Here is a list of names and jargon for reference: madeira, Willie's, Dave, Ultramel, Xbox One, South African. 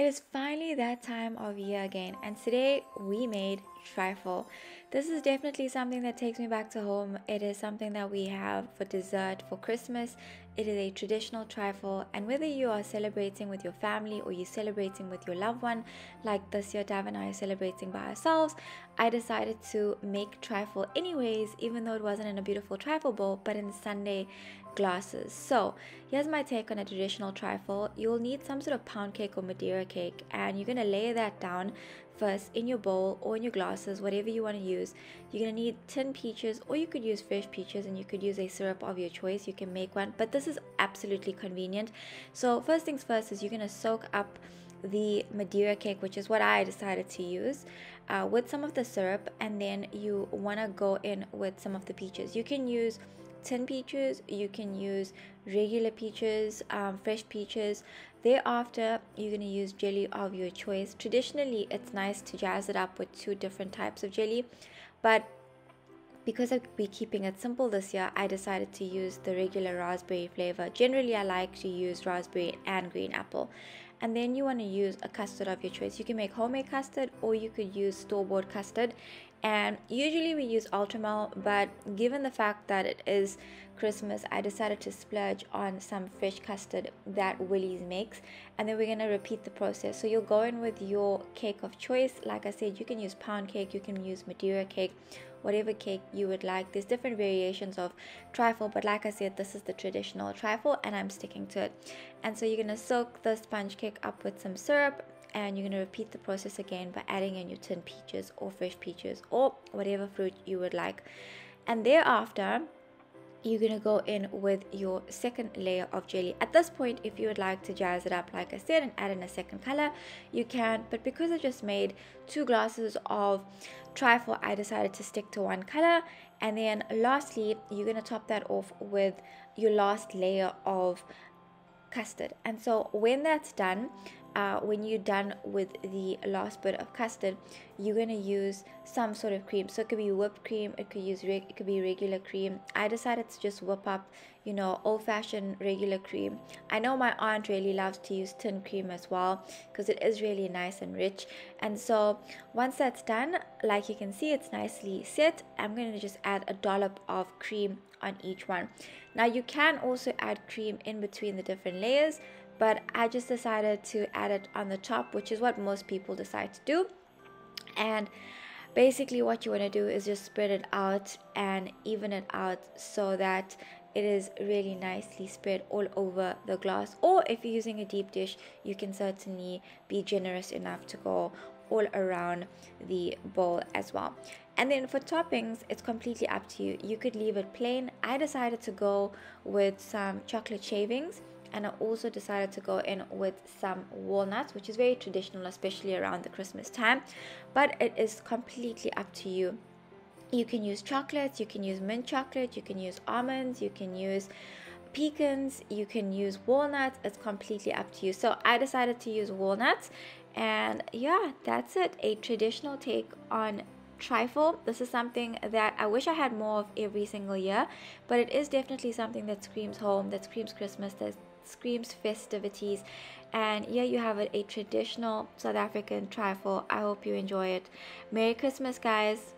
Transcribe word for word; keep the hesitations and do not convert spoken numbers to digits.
It is finally that time of year again, and today we made trifle. This is definitely something that takes me back to home. It is something that we have for dessert for Christmas. It is a traditional trifle, and whether you are celebrating with your family or you're celebrating with your loved one, like this year Dave and I are celebrating by ourselves, I decided to make trifle anyways, even though it wasn't in a beautiful trifle bowl but in Sunday glasses. So here's my take on a traditional trifle. You'll need some sort of pound cake or Madeira cake, and you're going to lay that down first in your bowl or in your glasses, whatever you want to use. You're going to need tin peaches, or you could use fresh peaches, and you could use a syrup of your choice. You can make one, but this is absolutely convenient. So first things first is you're going to soak up the Madeira cake, which is what I decided to use, uh, with some of the syrup, and then you want to go in with some of the peaches. You can use tin peaches, you can use regular peaches, um, fresh peaches. Thereafter, you're going to use jelly of your choice. Traditionally, it's nice to jazz it up with two different types of jelly, but because we're keeping it simple this year, I decided to use the regular raspberry flavor. Generally, I like to use raspberry and green apple. And then you want to use a custard of your choice. You can make homemade custard, or you could use store-bought custard. And usually we use Ultramel, but given the fact that it is Christmas, I decided to splurge on some fresh custard that Willie's makes. And then we're going to repeat the process. So you'll go in with your cake of choice. Like I said, you can use pound cake, you can use Madeira cake, whatever cake you would like. There's different variations of trifle, but like I said, this is the traditional trifle and I'm sticking to it. And so you're going to soak the sponge cake up with some syrup, and you're going to repeat the process again by adding in your tin peaches or fresh peaches or whatever fruit you would like. And thereafter, you're going to go in with your second layer of jelly. At this point, if you would like to jazz it up, like I said, and add in a second color, you can. But because I just made two glasses of trifle, I decided to stick to one color. And then lastly, you're going to top that off with your last layer of custard. And so when that's done, Uh, when you're done with the last bit of custard, you're going to use some sort of cream. So it could be whipped cream, it could use reg it could be regular cream. I decided to just whip up, you know, old-fashioned regular cream. I know my aunt really loves to use tin cream as well, because it is really nice and rich. And so once that's done, like you can see, it's nicely set. I'm going to just add a dollop of cream on each one. Now you can also add cream in between the different layers, but I just decided to add it on the top, which is what most people decide to do. And basically what you want to do is just spread it out and even it out so that it is really nicely spread all over the glass. Or if you're using a deep dish, you can certainly be generous enough to go all around the bowl as well. And then for toppings, it's completely up to you. You could leave it plain. I decided to go with some chocolate shavings, and I also decided to go in with some walnuts, which is very traditional, especially around the Christmas time, but it is completely up to you. You can use chocolates, you can use mint chocolate, you can use almonds, you can use pecans, you can use walnuts. It's completely up to you. So I decided to use walnuts, and yeah, that's it. A traditional take on trifle. This is something that I wish I had more of every single year, but it is definitely something that screams home, that screams Christmas, that screams festivities. And here you have it, a traditional South African trifle. I hope you enjoy it. Merry Christmas, guys.